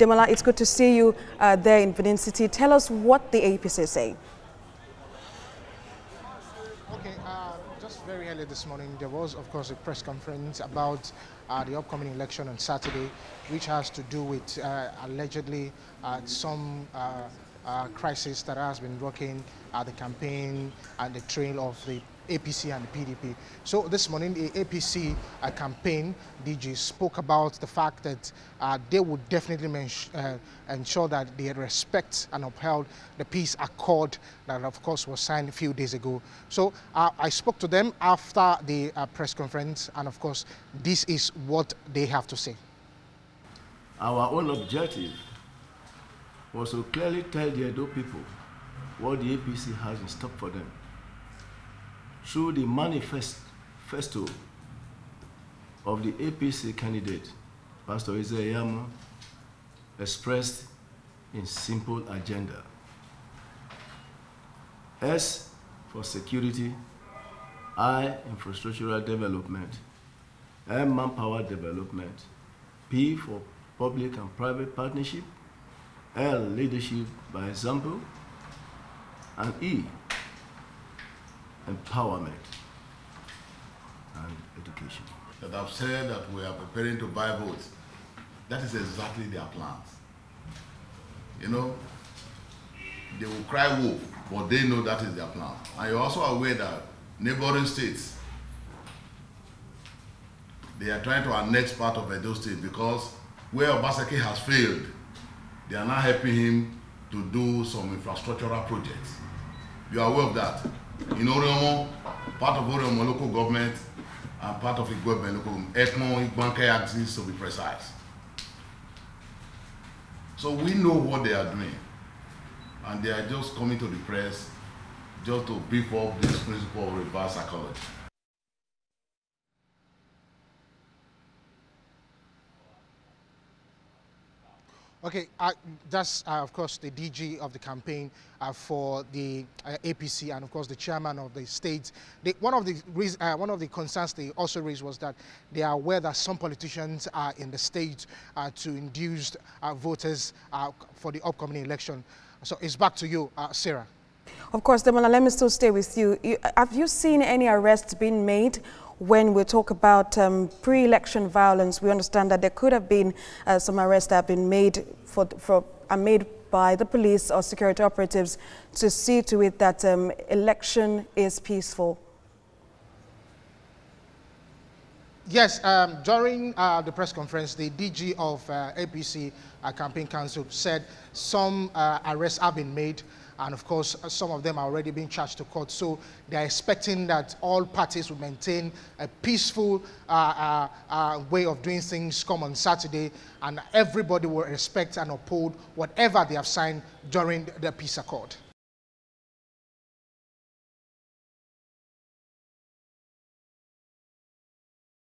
Demola, it's good to see you there in Benin City. Tell us what the APC is saying. Okay, just very early this morning, there was, of course, a press conference about the upcoming election on Saturday, which has to do with allegedly some crisis that has been rocking the campaign and the trail of the APC and the PDP. So this morning, the APC campaign DG spoke about the fact that they would definitely ensure that they respect and upheld the peace accord that, of course, was signed a few days ago. So I spoke to them after the press conference, and, of course, this is what they have to say. Our own objective was to clearly tell the Edo people what the APC has in stock for them. Through the manifesto of the APC candidate, Pastor Ize-Yama, expressed in simple agenda. S for security, I, infrastructural development, M, manpower development, P for public and private partnership, L, leadership by example, and E, empowerment and education. That I've said that we are preparing to buy votes. That is exactly their plans. You know, they will cry wolf, but they know that is their plan. And you're also aware that neighboring states, they are trying to annex part of Edo State, because where Obaseki has failed, they are now helping him to do some infrastructural projects. You are aware of that. In Oriomo, part of Oriomo local government and part of Igbanke local government, Etmo, Igbanke axis to be precise. So we know what they are doing, and they are just coming to the press just to beef up this principle of reverse psychology. Okay, that's, of course, the DG of the campaign for the APC, and, of course, the chairman of the state. One of the concerns they also raised was that they are aware that some politicians are in the state to induce voters for the upcoming election. So it's back to you, Sarah. Of course, Demola, let me still stay with you. Have you seen any arrests being made? When we talk about pre-election violence, we understand that there could have been some arrests that have been made made by the police or security operatives to see to it that election is peaceful. Yes, during the press conference, the DG of APC Campaign Council said some arrests have been made, and, of course, some of them are already being charged to court. So they're expecting that all parties will maintain a peaceful way of doing things come on Saturday, and everybody will respect and uphold whatever they have signed during the peace accord.